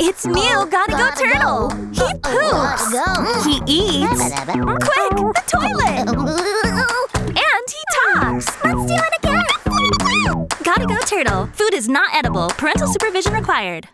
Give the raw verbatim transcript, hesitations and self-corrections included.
It's Mew, Gotta Go Turdle! He poops! He eats! Quick! The toilet! And he talks! Let's do it again! Gotta Go Turdle! Food is not edible. Parental supervision required.